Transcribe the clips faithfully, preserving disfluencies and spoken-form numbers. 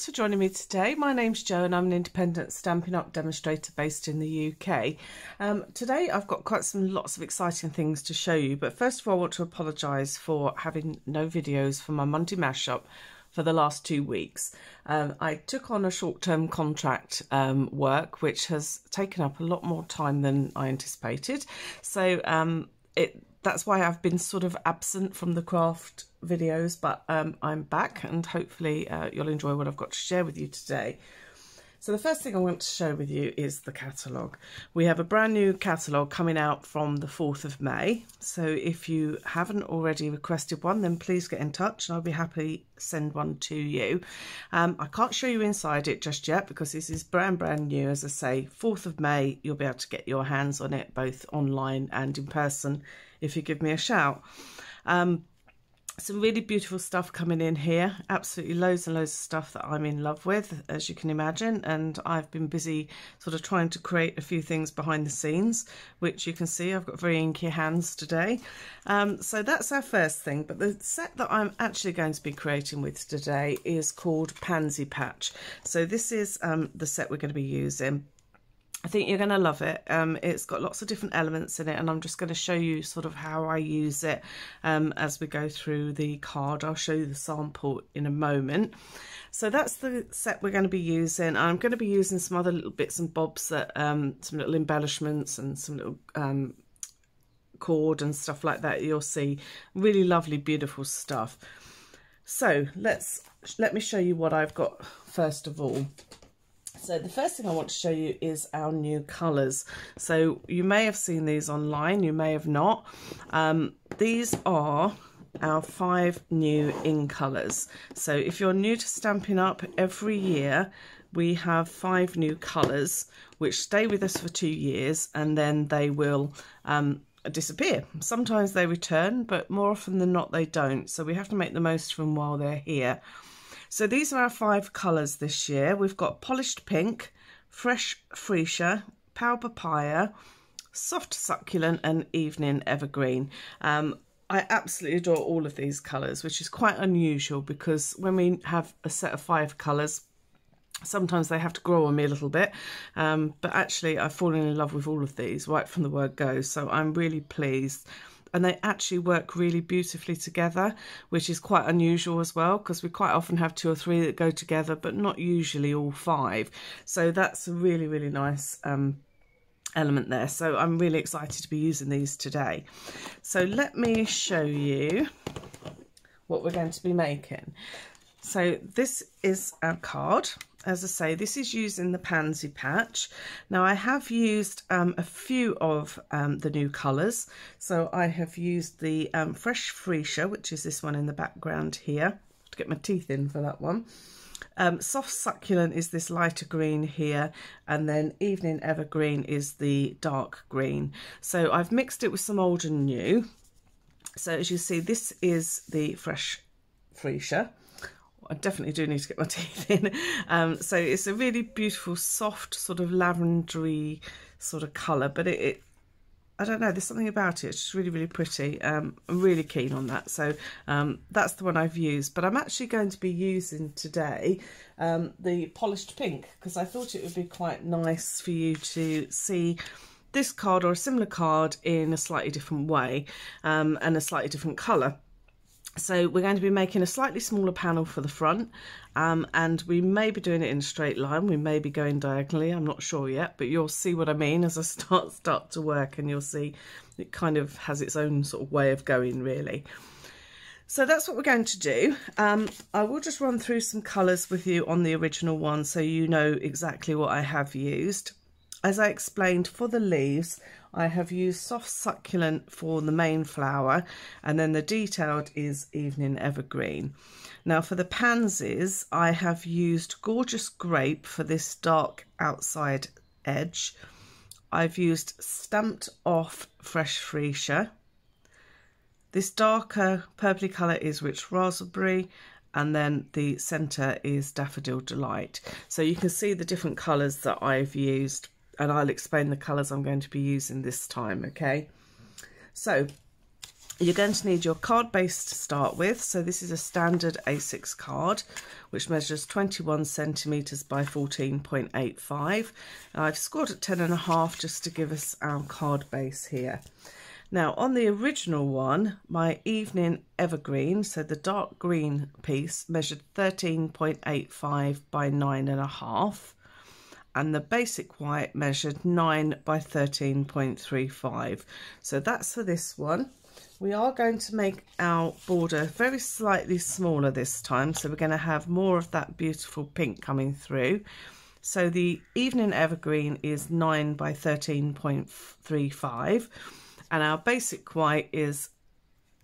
Thanks for joining me today. My name's Jo and I'm an independent Stampin' Up! Demonstrator based in the U K. Um, today I've got quite some lots of exciting things to show you, but first of all I want to apologise for having no videos for my Monday mashup for the last two weeks. Um, I took on a short-term contract um, work which has taken up a lot more time than I anticipated, so um, it that's why I've been sort of absent from the craft videos, but um, I'm back and hopefully uh, you'll enjoy what I've got to share with you today. So the first thing I want to show with you is the catalogue. We have a brand new catalogue coming out from the fourth of May. So if you haven't already requested one, then please get in touch and I'll be happy to send one to you. Um, I can't show you inside it just yet because this is brand, brand new. As I say, fourth of May, you'll be able to get your hands on it both online and in person if you give me a shout. Um, Some really beautiful stuff coming in here, absolutely loads and loads of stuff that I'm in love with, as you can imagine, and I've been busy sort of trying to create a few things behind the scenes, which you can see I've got very inky hands today. Um, so that's our first thing, but the set that I'm actually going to be creating with today is called Pansy Patch. So this is um, the set we're going to be using. I think you're going to love it. Um, it's got lots of different elements in it and I'm just going to show you sort of how I use it um, as we go through the card. I'll show you the sample in a moment. So that's the set we're going to be using. I'm going to be using some other little bits and bobs, that, um, some little embellishments and some little um, cord and stuff like that. You'll see really lovely, beautiful stuff. So let's let me show you what I've got first of all. So the first thing I want to show you is our new colours. So you may have seen these online, you may have not. Um, these are our five new in colours. So if you're new to Stampin' Up, every year we have five new colours which stay with us for two years and then they will um, disappear. Sometimes they return, but more often than not they don't. So we have to make the most of them while they're here. So these are our five colours this year. We've got Polished Pink, Fresh Freesia, Power Papaya, Soft Succulent and Evening Evergreen. Um, I absolutely adore all of these colours, which is quite unusual because when we have a set of five colours, sometimes they have to grow on me a little bit. Um, but actually, I've fallen in love with all of these right from the word go. So I'm really pleased. And they actually work really beautifully together, which is quite unusual as well, because we quite often have two or three that go together, but not usually all five. So that's a really, really nice um, element there. So I'm really excited to be using these today. So let me show you what we're going to be making. So this is our card. As I say, this is using the Pansy Patch. Now I have used um, a few of um, the new colours. So I have used the um, Fresh Freesia, which is this one in the background here. I have to get my teeth in for that one. Um, Soft Succulent is this lighter green here, and then Evening Evergreen is the dark green. So I've mixed it with some old and new. So as you see, this is the Fresh Freesia. I definitely do need to get my teeth in. Um, so it's a really beautiful, soft, sort of lavendery sort of colour. But it, it, I don't know, there's something about it. It's just really, really pretty. Um, I'm really keen on that. So um, that's the one I've used. But I'm actually going to be using today um, the Polished Pink, because I thought it would be quite nice for you to see this card or a similar card in a slightly different way um, and a slightly different colour. So we're going to be making a slightly smaller panel for the front um, and we may be doing it in a straight line, we may be going diagonally, I'm not sure yet, but you'll see what I mean as I start, start to work and you'll see it kind of has its own sort of way of going really. So that's what we're going to do. Um, I will just run through some colours with you on the original one so you know exactly what I have used. As I explained, for the leaves I have used Soft Succulent for the main flower and then the detailed is Evening Evergreen. Now for the pansies I have used Gorgeous Grape for this dark outside edge. I've used Stamped Off Fresh Freesia. This darker purpley colour is Rich Raspberry and then the centre is Daffodil Delight. So you can see the different colours that I've used. And I'll explain the colours I'm going to be using this time, okay? So, You're going to need your card base to start with. So this is a standard A six card, which measures twenty-one centimetres by fourteen point eight five. I've scored at ten and a half just to give us our card base here. Now on the original one, my Evening Evergreen, so the dark green piece, measured thirteen point eight five by nine and a half. And the basic white measured nine by thirteen point three five. So that's for this one. We are going to make our border very slightly smaller this time, so we're going to have more of that beautiful pink coming through. So the Evening Evergreen is nine by thirteen point three five, and our basic white is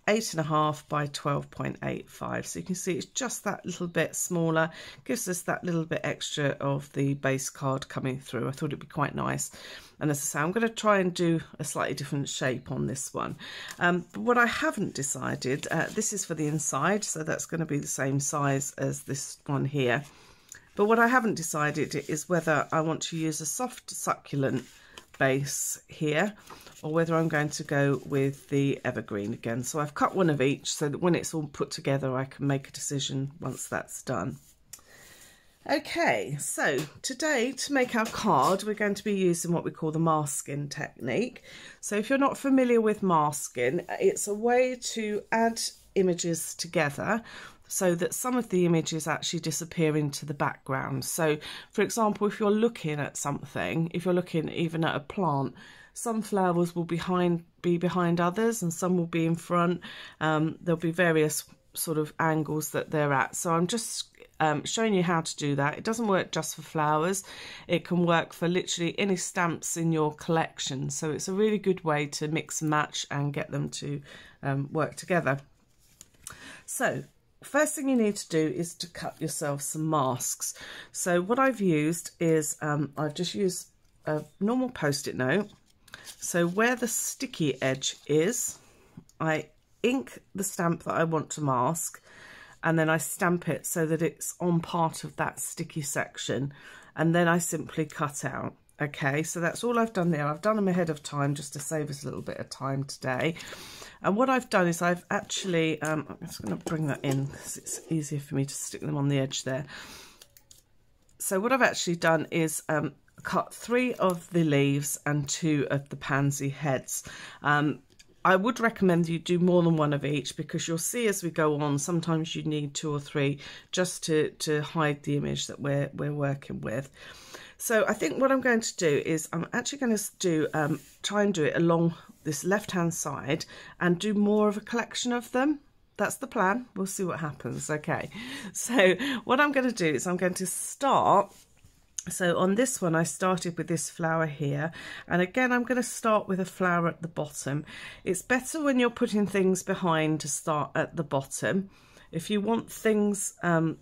eight and a half by twelve point eight five. So you can see it's just that little bit smaller, gives us that little bit extra of the base card coming through. I thought it'd be quite nice. And as I say, I'm going to try and do a slightly different shape on this one. Um, but what I haven't decided, uh, this is for the inside, so that's going to be the same size as this one here. But what I haven't decided is whether I want to use a soft succulent base here, or whether I'm going to go with the evergreen again. So I've cut one of each so that when it's all put together I can make a decision once that's done. Okay, so today to make our card we're going to be using what we call the masking technique. So if you're not familiar with masking, it's a way to add images together so that some of the images actually disappear into the background. So for example, if you're looking at something, if you're looking even at a plant, some flowers will behind, be behind others and some will be in front. Um, there'll be various sort of angles that they're at. So I'm just um, showing you how to do that. It doesn't work just for flowers. It can work for literally any stamps in your collection. So it's a really good way to mix and match and get them to um, work together. So first thing you need to do is to cut yourself some masks. So what I've used is um, I've just used a normal post-it note. So where the sticky edge is, I ink the stamp that I want to mask, and then I stamp it so that it's on part of that sticky section, and then I simply cut out. Okay, so that's all I've done there. I've done them ahead of time just to save us a little bit of time today. And what I've done is I've actually, um, I'm just going to bring that in because it's easier for me to stick them on the edge there. So what I've actually done is um, cut three of the leaves and two of the pansy heads. Um, I would recommend you do more than one of each, because you'll see as we go on, sometimes you need two or three just to, to hide the image that we're, we're working with. So I think what I'm going to do is I'm actually going to do um, try and do it along this left-hand side and do more of a collection of them. That's the plan. We'll see what happens. Okay, so what I'm going to do is I'm going to start. So on this one, I started with this flower here. And again, I'm going to start with a flower at the bottom. It's better when you're putting things behind to start at the bottom. If you want things um,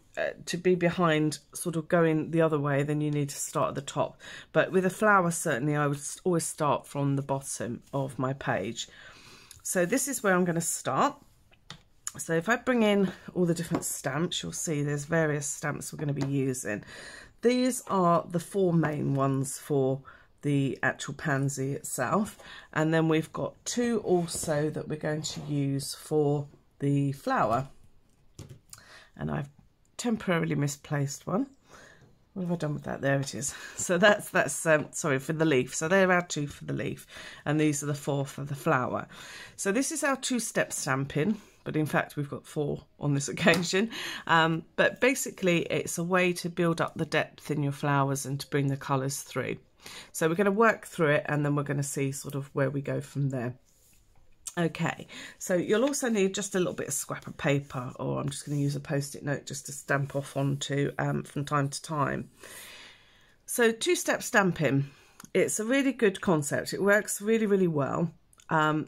to be behind, sort of going the other way, then you need to start at the top. But with a flower, certainly, I would always start from the bottom of my page. So this is where I'm going to start. So if I bring in all the different stamps, you'll see there's various stamps we're going to be using. These are the four main ones for the actual pansy itself. And then we've got two also that we're going to use for the flower. And I've temporarily misplaced one. What have I done with that? There it is. So that's, that's um, sorry, for the leaf. So there are two for the leaf, and these are the four for the flower. So this is our two-step stamping, but in fact we've got four on this occasion. Um, but basically it's a way to build up the depth in your flowers and to bring the colours through. So we're going to work through it, and then we're going to see sort of where we go from there. Okay, so you'll also need just a little bit of scrap of paper, or I'm just going to use a post-it note just to stamp off onto um, from time to time. So two-step stamping, it's a really good concept. It works really, really well. Um,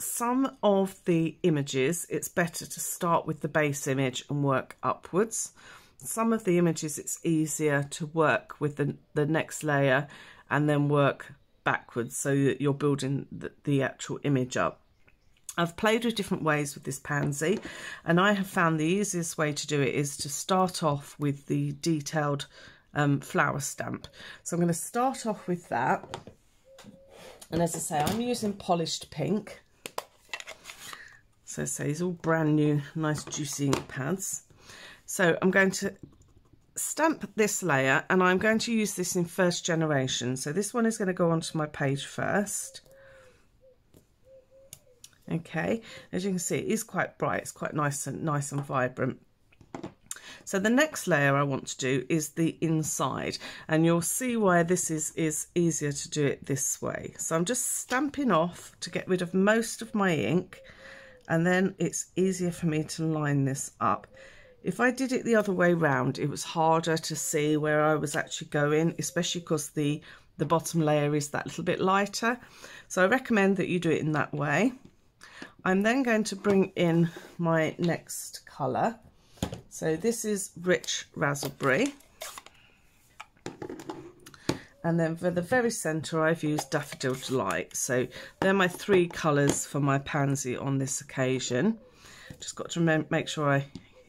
some of the images, it's better to start with the base image and work upwards. Some of the images, it's easier to work with the, the next layer and then work backwards so that you're building the, the actual image up. I've played with different ways with this pansy, and I have found the easiest way to do it is to start off with the detailed um, flower stamp. So I'm going to start off with that. And as I say, I'm using Polished Pink. So, so these are all brand new, nice juicy ink pads. So I'm going to stamp this layer, and I'm going to use this in first generation. So this one is going to go onto my page first. Okay, as you can see, it is quite bright. It's quite nice and nice and vibrant. So the next layer I want to do is the inside, and you'll see why this is, is easier to do it this way. So I'm just stamping off to get rid of most of my ink, and then it's easier for me to line this up. If I did it the other way round, it was harder to see where I was actually going, especially because the, the bottom layer is that little bit lighter. So I recommend that you do it in that way. I'm then going to bring in my next colour. So this is Rich Raspberry. And then for the very centre, I've used Daffodil Delight. So they're my three colours for my pansy on this occasion. Just got to remember, make sure I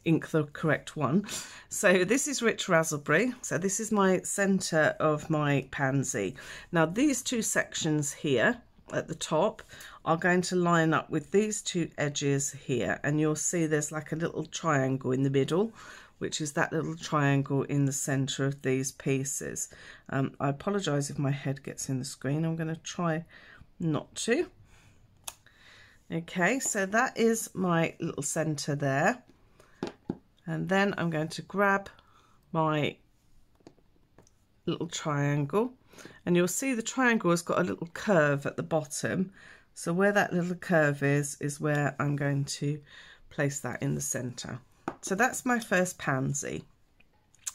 ink the correct one. So this is Rich Raspberry. So this is my centre of my pansy. Now these two sections here at the top are going to line up with these two edges here, and you'll see there's like a little triangle in the middle, which is that little triangle in the centre of these pieces. Um, I apologise if my head gets in the screen. I'm going to try not to. Okay, so that is my little centre there. And then I'm going to grab my little triangle, and you'll see the triangle has got a little curve at the bottom. So where that little curve is, is where I'm going to place that in the centre. So that's my first pansy.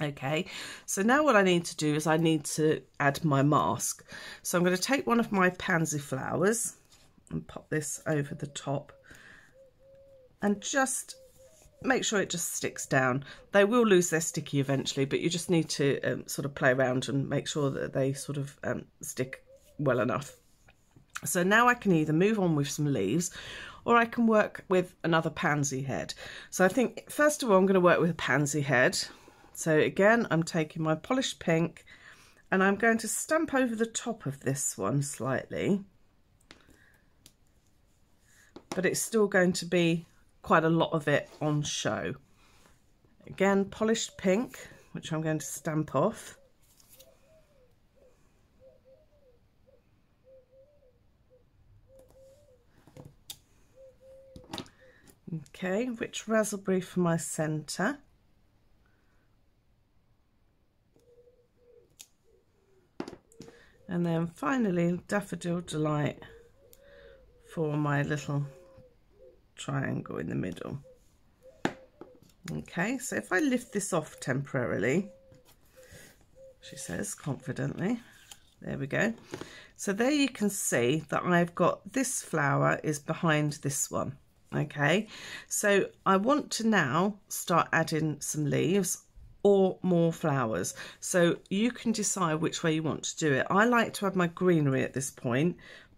Okay, so now what I need to do is I need to add my mask. So I'm going to take one of my pansy flowers and pop this over the top and just make sure it just sticks down. They will lose their sticky eventually, but you just need to um, sort of play around and make sure that they sort of um, stick well enough. So now I can either move on with some leaves, or I can work with another pansy head. So I think first of all I'm going to work with a pansy head. So again, I'm taking my Polished Pink, and I'm going to stamp over the top of this one slightly, but it's still going to be quite a lot of it on show. Again, Polished Pink, which I'm going to stamp off. Okay, Rich Raspberry for my centre. And then finally, Daffodil Delight for my little triangle in the middle. Okay, so if I lift this off temporarily, she says confidently, there we go. So there you can see that I've got this flower is behind this one. Okay, so I want to now start adding some leaves or more flowers, so you can decide which way you want to do it. I like to add my greenery at this point,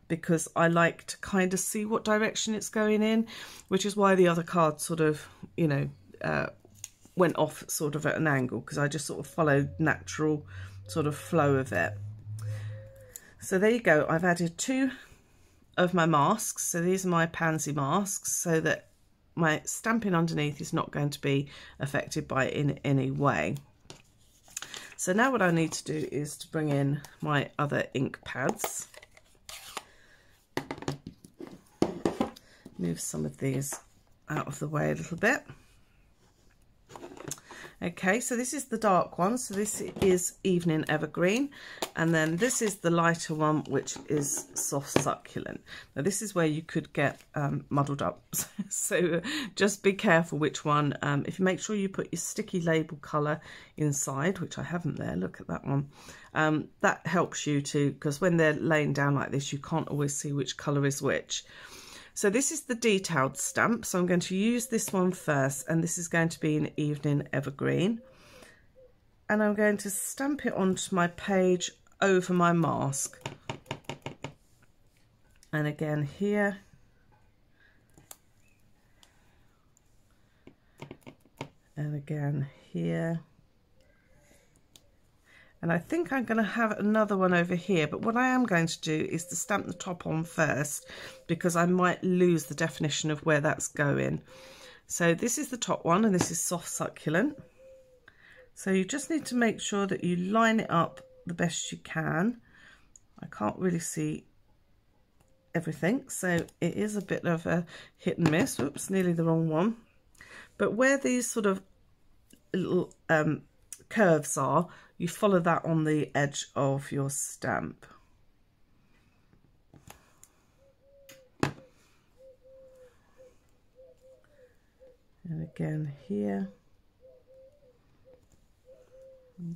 because I like to kind of see what direction it's going in, which is why the other card sort of, you know, uh, went off sort of at an angle, because I just sort of followed natural sort of flow of it. So there you go, I've added two of my masks. So these are my pansy masks, so that my stamping underneath is not going to be affected by it in any way. So now what I need to do is to bring in my other ink pads. Move some of these out of the way a little bit. Okay, so this is the dark one, so this is Evening Evergreen, and then this is the lighter one, which is Soft Succulent. Now this is where you could get um, muddled up, so just be careful which one. Um, if you make sure you put your sticky label colour inside, which I haven't there, look at that one. Um, that helps you to, because when they're laying down like this, you can't always see which colour is which. So this is the detailed stamp, so I'm going to use this one first, and this is going to be an Evening Evergreen. And I'm going to stamp it onto my page over my mask. And again here. And again here. And I think I'm going to have another one over here, but what I am going to do is to stamp the top on first, because I might lose the definition of where that's going. So this is the top one, and this is Soft Succulent. So you just need to make sure that you line it up the best you can. I can't really see everything, so it is a bit of a hit and miss. Oops, nearly the wrong one. But where these sort of little um, curves are, you follow that on the edge of your stamp. And again here.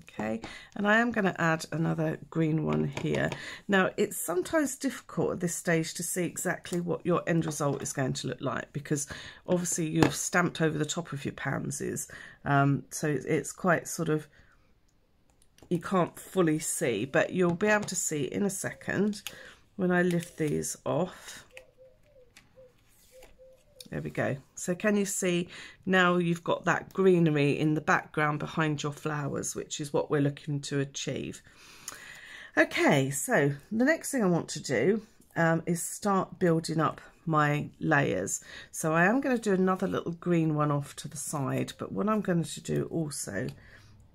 Okay, and I am going to add another green one here. Now, it's sometimes difficult at this stage to see exactly what your end result is going to look like, because obviously you've stamped over the top of your pansies. Um, so it's quite sort of, you can't fully see, but you'll be able to see in a second when I lift these off. There we go. So can you see now you've got that greenery in the background behind your flowers, which is what we're looking to achieve. Okay, so the next thing I want to do um, is start building up my layers. So I am going to do another little green one off to the side, but what I'm going to do also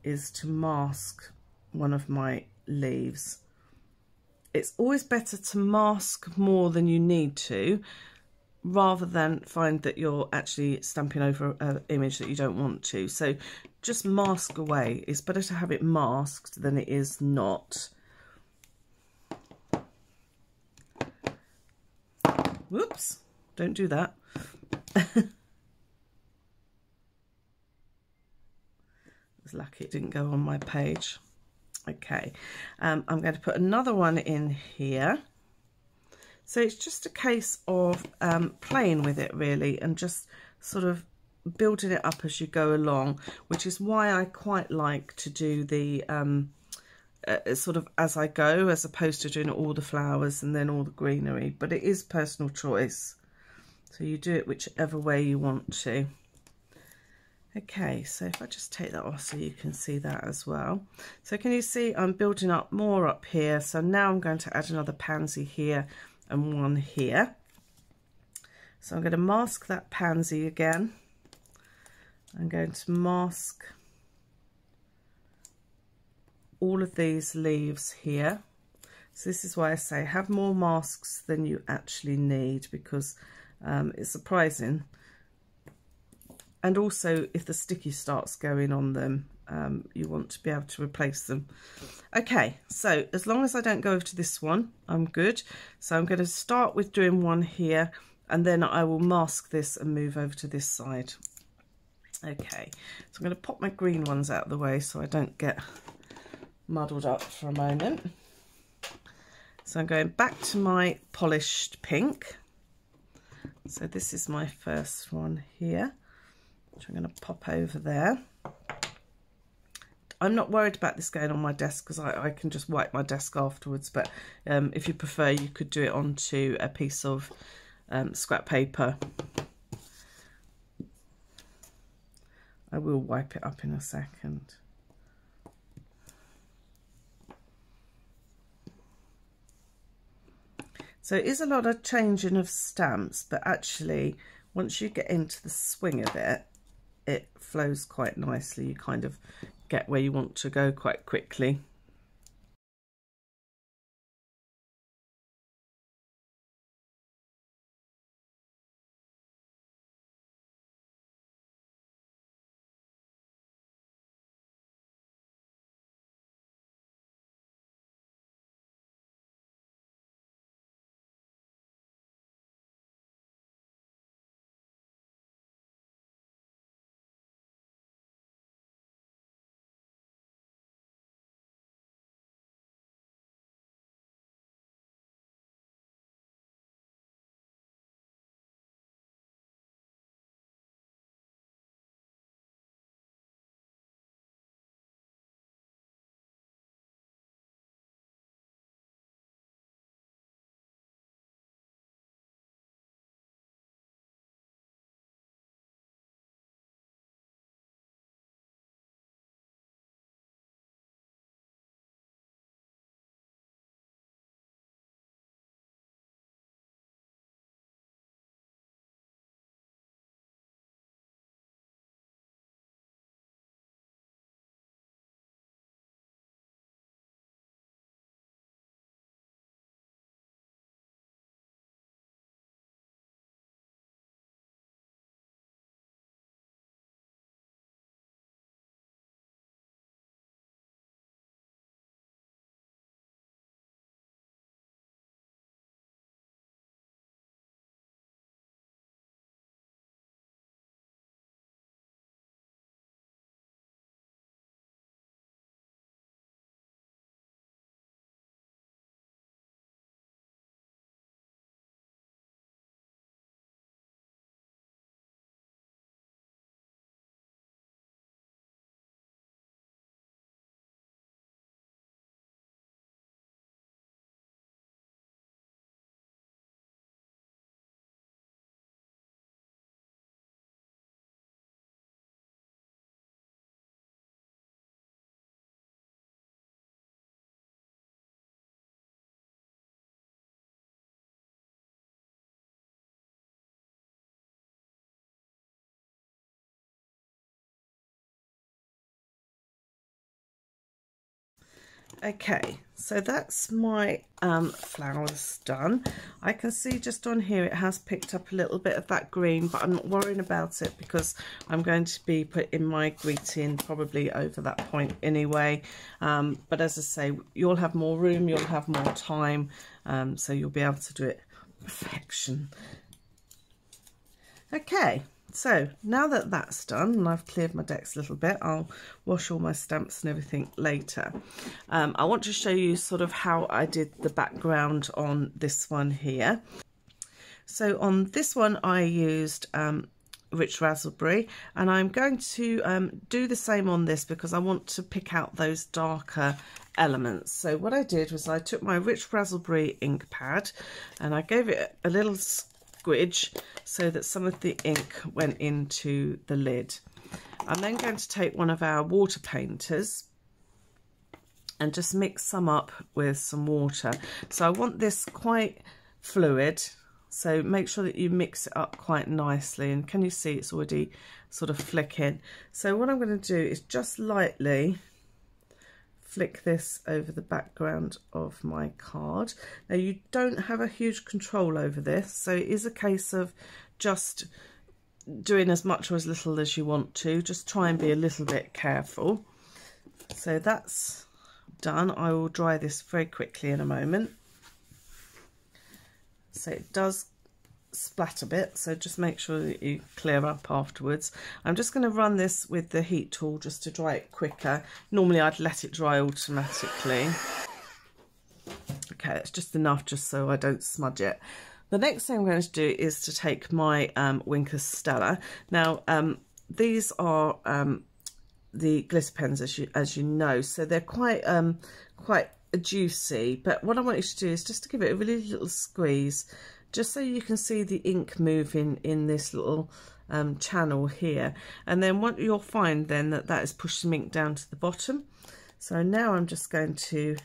is to mask one of my leaves. It's always better to mask more than you need to, rather than find that you're actually stamping over an image that you don't want to. So just mask away. It's better to have it masked than it is not. Whoops, don't do that. It's lucky it didn't go on my page. Okay, um, I'm going to put another one in here. So it's just a case of um, playing with it really, and just sort of building it up as you go along, which is why I quite like to do the um, uh, sort of as I go, as opposed to doing all the flowers and then all the greenery. But it is personal choice, so you do it whichever way you want to. Okay, so if I just take that off so you can see that as well. So can you see I'm building up more up here? So now I'm going to add another pansy here and one here. So I'm going to mask that pansy again. I'm going to mask all of these leaves here. So this is why I say have more masks than you actually need, because um, it's surprising. And also, if the sticky starts going on them, um, you want to be able to replace them. Okay, so as long as I don't go over to this one, I'm good. So I'm going to start with doing one here, and then I will mask this and move over to this side. Okay, so I'm going to pop my green ones out of the way so I don't get muddled up for a moment. So I'm going back to my Polished Pink. So this is my first one here, which I'm going to pop over there. I'm not worried about this going on my desk because I, I can just wipe my desk afterwards, but um, if you prefer, you could do it onto a piece of um, scrap paper. I will wipe it up in a second. So it is a lot of changing of stamps, but actually once you get into the swing of it, it flows quite nicely. You kind of get where you want to go quite quickly. Okay, so that's my um, flowers done. I can see just on here it has picked up a little bit of that green, but I'm not worrying about it because I'm going to be putting my greeting probably over that point anyway. Um, but as I say, you'll have more room, you'll have more time, um, so you'll be able to do it perfection. Okay, so now that that's done and I've cleared my decks a little bit, I'll wash all my stamps and everything later. Um, I want to show you sort of how I did the background on this one here. So on this one I used um, Rich Raspberry, and I'm going to um, do the same on this because I want to pick out those darker elements. So what I did was I took my Rich Raspberry ink pad and I gave it a little squidge so that some of the ink went into the lid. I'm then going to take one of our water painters and just mix some up with some water. So I want this quite fluid, so make sure that you mix it up quite nicely. And can you see it's already sort of flicking? So what I'm going to do is just lightly flick this over the background of my card. Now you don't have a huge control over this, so it is a case of just doing as much or as little as you want to. Just try and be a little bit careful. So that's done. I will dry this very quickly in a moment. So it does splat a bit, so just make sure that you clear up afterwards. I'm just going to run this with the heat tool just to dry it quicker. Normally I'd let it dry automatically. Okay, that's just enough just so I don't smudge it. The next thing I'm going to do is to take my um, Wink of Stella. Now um, these are um, the glitter pens, as you, as you know, so they're quite um, quite juicy, but what I want you to do is just to give it a really little squeeze, just so you can see the ink moving in this little um, channel here. And then what you'll find then that that is pushing ink down to the bottom. So now I'm just going to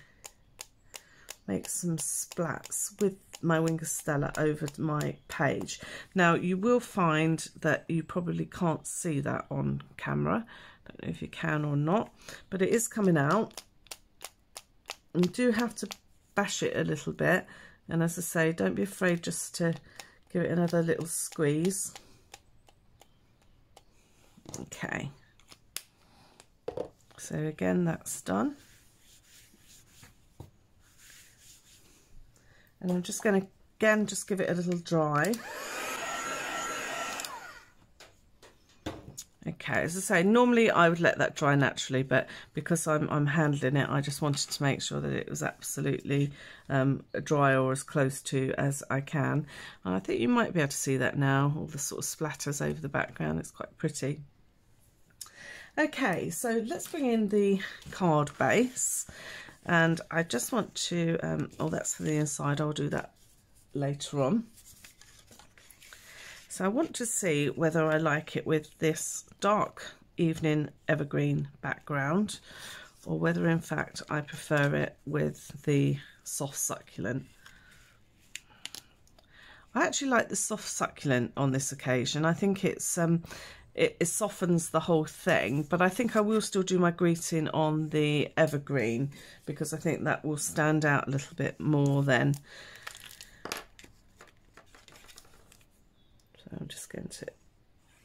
make some splats with my Wink of Stella over my page. Now you will find that you probably can't see that on camera. I don't know if you can or not, but it is coming out. You do have to bash it a little bit. And as I say, don't be afraid just to give it another little squeeze. Okay. So again, that's done. And I'm just going to, again, just give it a little dry. Okay, as I say, normally I would let that dry naturally, but because I'm, I'm handling it, I just wanted to make sure that it was absolutely um, dry, or as close to as I can. And I think you might be able to see that now, all the sort of splatters over the background. It's quite pretty. Okay, so let's bring in the card base. And I just want to, um, oh, that's for the inside. I'll do that later on. So I want to see whether I like it with this dark Evening Evergreen background, or whether in fact I prefer it with the Soft Succulent. I actually like the Soft Succulent on this occasion. I think it's um, it, it softens the whole thing, but I think I will still do my greeting on the Evergreen because I think that will stand out a little bit more then. I'm just going to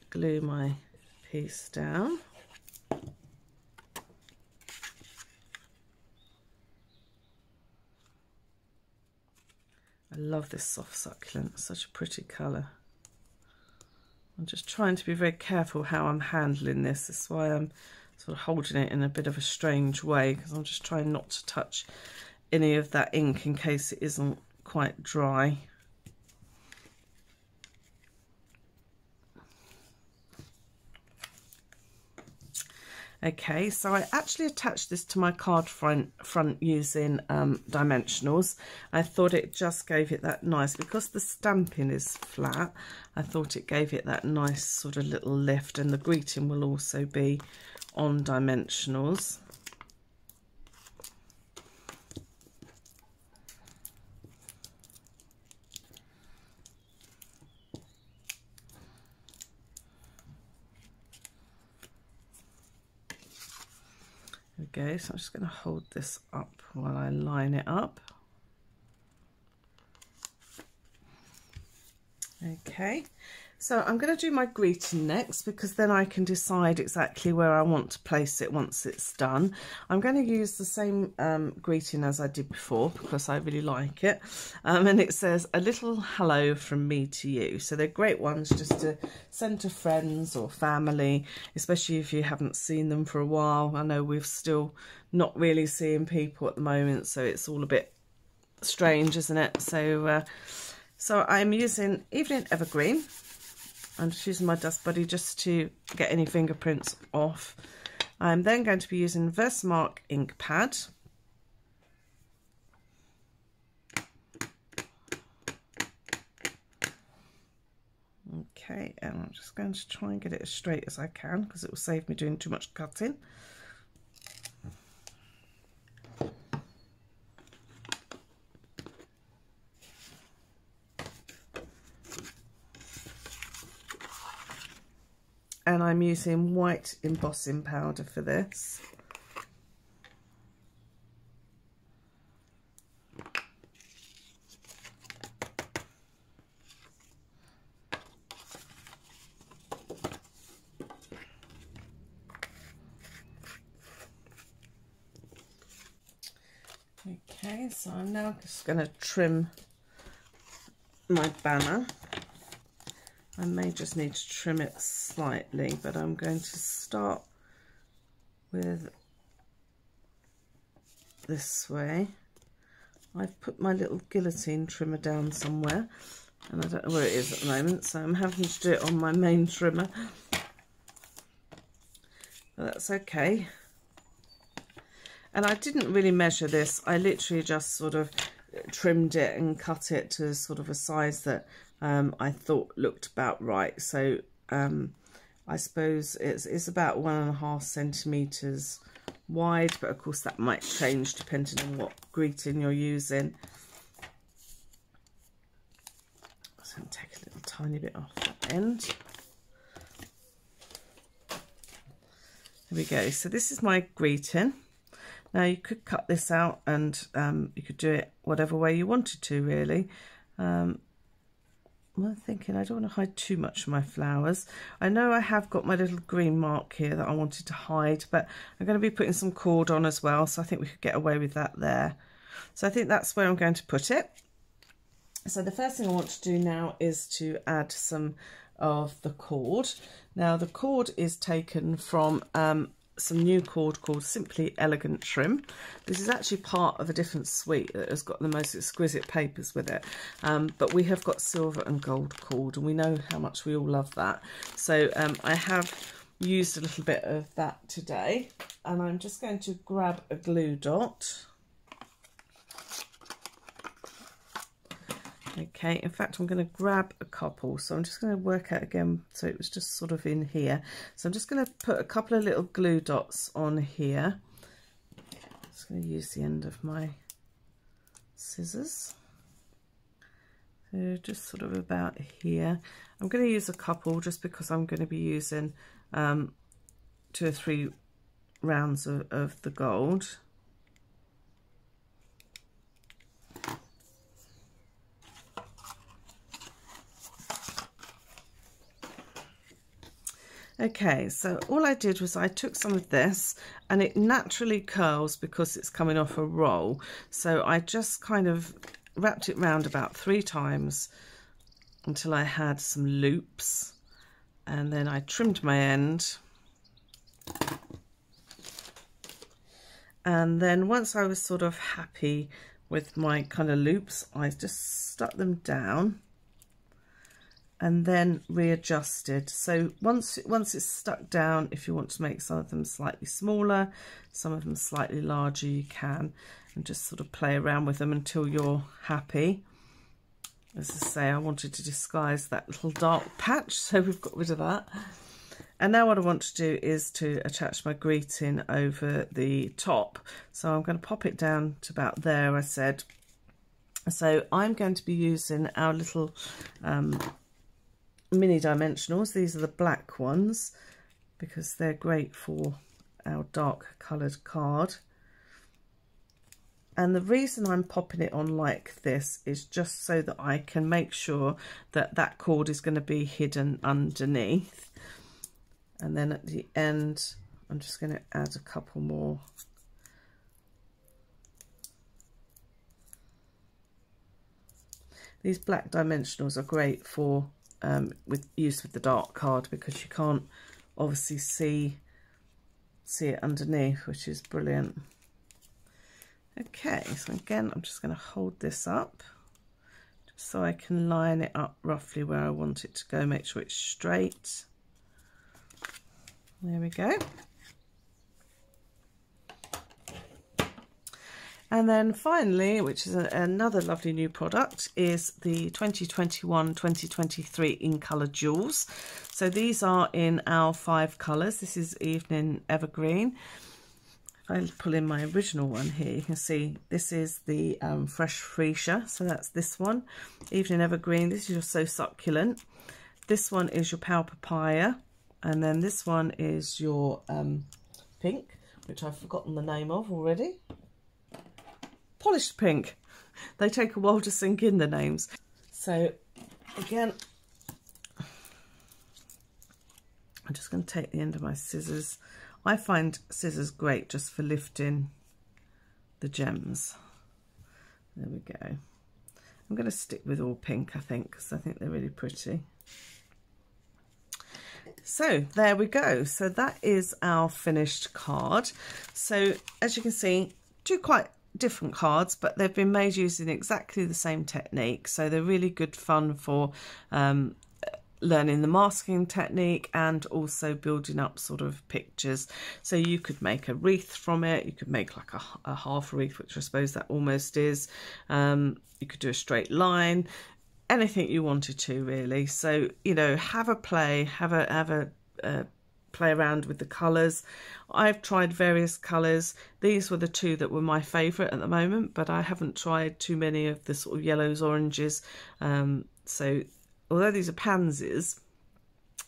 glue my piece down. I love this Soft Succulent, it's such a pretty colour. I'm just trying to be very careful how I'm handling this. That's why I'm sort of holding it in a bit of a strange way, because I'm just trying not to touch any of that ink in case it isn't quite dry. Okay, so I actually attached this to my card front, front using um, dimensionals. I thought it just gave it that nice, because the stamping is flat, I thought it gave it that nice sort of little lift, and the greeting will also be on dimensionals. go. So I'm just going to hold this up while I line it up. Okay, so I'm going to do my greeting next, because then I can decide exactly where I want to place it once it's done. I'm going to use the same um, greeting as I did before, because I really like it. Um, and it says, a little hello from me to you. So they're great ones just to send to friends or family, especially if you haven't seen them for a while. I know we've still not really seeing people at the moment, so it's all a bit strange, isn't it? So... Uh, So I'm using Evening Evergreen. I'm just using my Dust Buddy just to get any fingerprints off. I'm then going to be using Versamark ink pad. Okay, and I'm just going to try and get it as straight as I can, because it will save me doing too much cutting. And I'm using white embossing powder for this. Okay, so I'm now just going to trim my banner. I may just need to trim it slightly, but I'm going to start with this way. I've put my little guillotine trimmer down somewhere, and I don't know where it is at the moment, so I'm having to do it on my main trimmer. But that's okay. And I didn't really measure this. I literally just sort of trimmed it and cut it to sort of a size that Um, I thought looked about right. So um, I suppose it's, it's about one and a half centimetres wide, but of course that might change depending on what greeting you're using. So I'm taking a little tiny bit off that end. There we go. So this is my greeting. Now you could cut this out, and um, you could do it whatever way you wanted to, really. Um, I'm thinking I don't want to hide too much of my flowers. I know I have got my little green mark here that I wanted to hide, but I'm going to be putting some cord on as well, so I think we could get away with that there. So I think that's where I'm going to put it. So the first thing I want to do now is to add some of the cord. Now the cord is taken from um, some new cord called Simply Elegant Trim. This is actually part of a different suite that has got the most exquisite papers with it, um, but we have got silver and gold cord, and we know how much we all love that. So um, I have used a little bit of that today, and I'm just going to grab a glue dot. Okay, in fact, I'm going to grab a couple. So I'm just going to work out again. So it was just sort of in here. So I'm just going to put a couple of little glue dots on here. I'm just going to use the end of my scissors. So just sort of about here. I'm going to use a couple just because I'm going to be using um, two or three rounds of, of the gold. Okay, so all I did was I took some of this, and it naturally curls because it's coming off a roll. So I just kind of wrapped it round about three times until I had some loops, and then I trimmed my end. And then once I was sort of happy with my kind of loops, I just stuck them down and then readjusted. So once, once it's stuck down, if you want to make some of them slightly smaller, some of them slightly larger, you can, and just sort of play around with them until you're happy. As I say, I wanted to disguise that little dark patch, so we've got rid of that. And now what I want to do is to attach my greeting over the top. So I'm going to pop it down to about there, I said. So I'm going to be using our little... Um, mini dimensionals. These are the black ones because they're great for our dark coloured card. And the reason I'm popping it on like this is just so that I can make sure that that cord is going to be hidden underneath. And then at the end, I'm just going to add a couple more. These black dimensionals are great for um, with use with the dark card, because you can't obviously see, see it underneath, which is brilliant. Okay, so again, I'm just going to hold this up just so I can line it up roughly where I want it to go, make sure it's straight. There we go. And then finally, which is a, another lovely new product, is the twenty twenty-one twenty twenty-three In Colour Jewels. So these are in our five colours. This is Evening Evergreen. I'll pull in my original one here. You can see this is the um, Fresh Freesia. So that's this one. Evening Evergreen. This is your So Succulent. This one is your Pale Papaya. And then this one is your um, Pink, which I've forgotten the name of already. Polished Pink. They take a while to sink in, the names. So again, I'm just going to take the end of my scissors. I find scissors great just for lifting the gems. There we go. I'm going to stick with all pink, I think, because I think they're really pretty. So there we go. So that is our finished card. So as you can see, two quite different cards, but they've been made using exactly the same technique. So they're really good fun for um, learning the masking technique and also building up sort of pictures. So you could make a wreath from it. You could make like a, a half wreath, which I suppose that almost is. Um, you could do a straight line, anything you wanted to really. So, you know, have a play, have a, have a, uh, play around with the colours. I've tried various colours. These were the two that were my favourite at the moment, but I haven't tried too many of the sort of yellows, oranges. Um, so although these are pansies,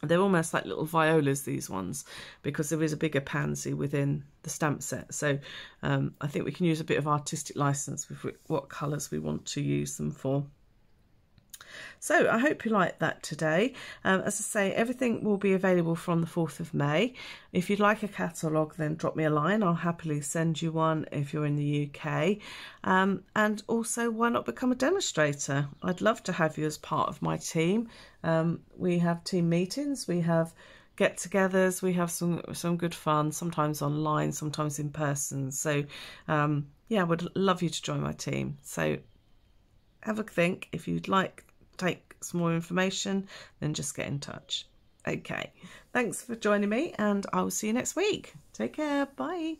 they're almost like little violas, these ones, because there is a bigger pansy within the stamp set. So um, I think we can use a bit of artistic licence with what colours we want to use them for. So I hope you liked that today. Um, as I say, everything will be available from the fourth of May. If you'd like a catalogue, then drop me a line. I'll happily send you one if you're in the U K. Um, and also, why not become a demonstrator? I'd love to have you as part of my team. Um, we have team meetings, we have get-togethers, we have some, some good fun, sometimes online, sometimes in person. So um, yeah, I would love you to join my team. So have a think. If you'd like take some more information, then just get in touch. Okay, thanks for joining me, and I will see you next week. Take care. Bye.